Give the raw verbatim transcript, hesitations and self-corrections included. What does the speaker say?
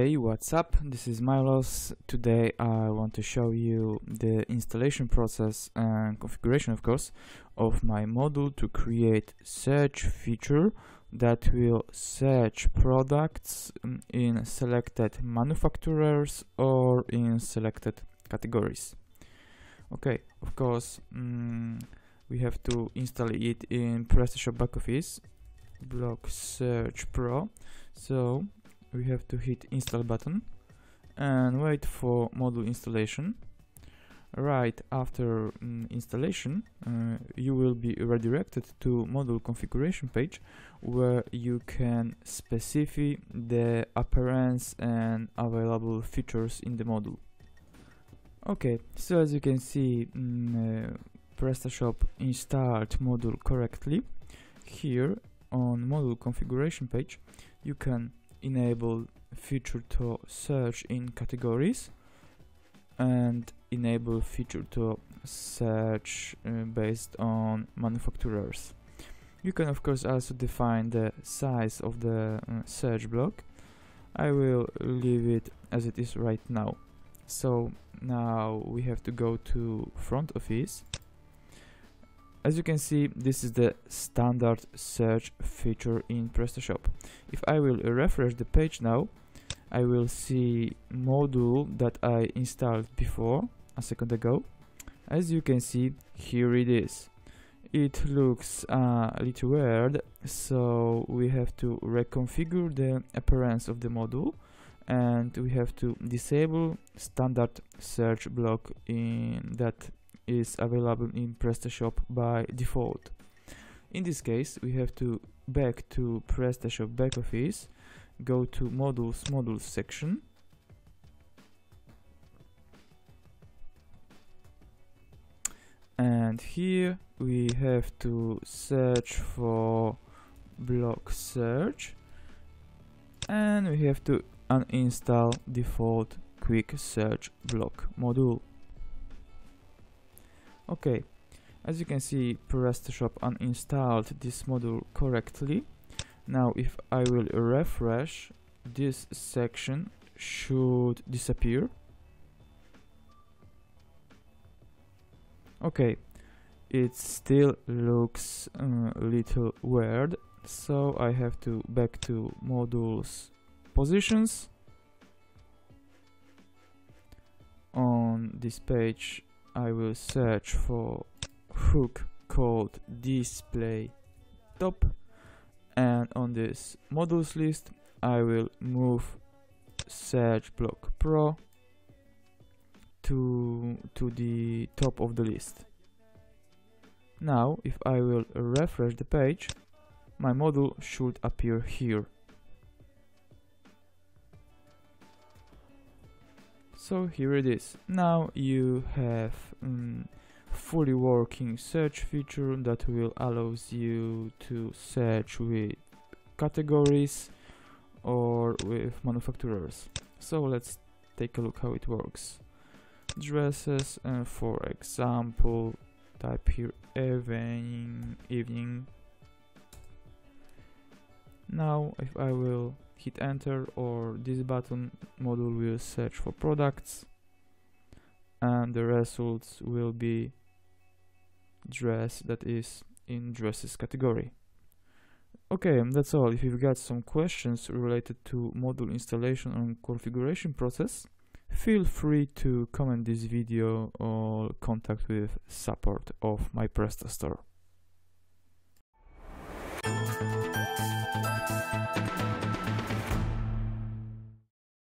Hey, what's up? This is Milos. Today I want to show you the installation process and configuration, of course, of my module to create search feature that will search products in selected manufacturers or in selected categories. Okay, of course, um, we have to install it in PrestaShop back office, block search pro. So we have to hit install button and wait for module installation. Right after mm, installation, uh, you will be redirected to module configuration page where you can specify the appearance and available features in the module. Okay, so as you can see, mm, uh, PrestaShop installed module correctly. Here on module configuration page, you can enable feature to search in categories and enable feature to search uh, based on manufacturers. You can of course also define the size of the uh, search block. I will leave it as it is right now. So now we have to go to front office. As you can see, this is the standard search feature in PrestaShop. If I will refresh the page now, I will see module that I installed before, a second ago. As you can see, here it is. It looks uh, a little weird, so we have to reconfigure the appearance of the module and we have to disable standard search block in that is available in PrestaShop by default. In this case, we have to back to PrestaShop back office, go to modules modules section, and here we have to search for block search and we have to uninstall default quick search block module. Okay, as you can see, PrestaShop uninstalled this module correctly. Now if I will refresh, this section should disappear. Okay, it still looks uh, a little weird, so I have to back to modules positions. On this page I will search for hook called display top, and on this modules list I will move search block pro to to the top of the list. Now if I will refresh the page, my module should appear here. So here it is. Now you have um, fully working search feature that will allows you to search with categories or with manufacturers. So let's take a look how it works. Dresses, and for example, type here evening, evening. Now if I will hit enter or this button, module will search for products and the results will be dress that is in dresses category. Okay, that's all. If you've got some questions related to module installation and configuration process, feel free to comment this video or contact with support of my PrestaStore.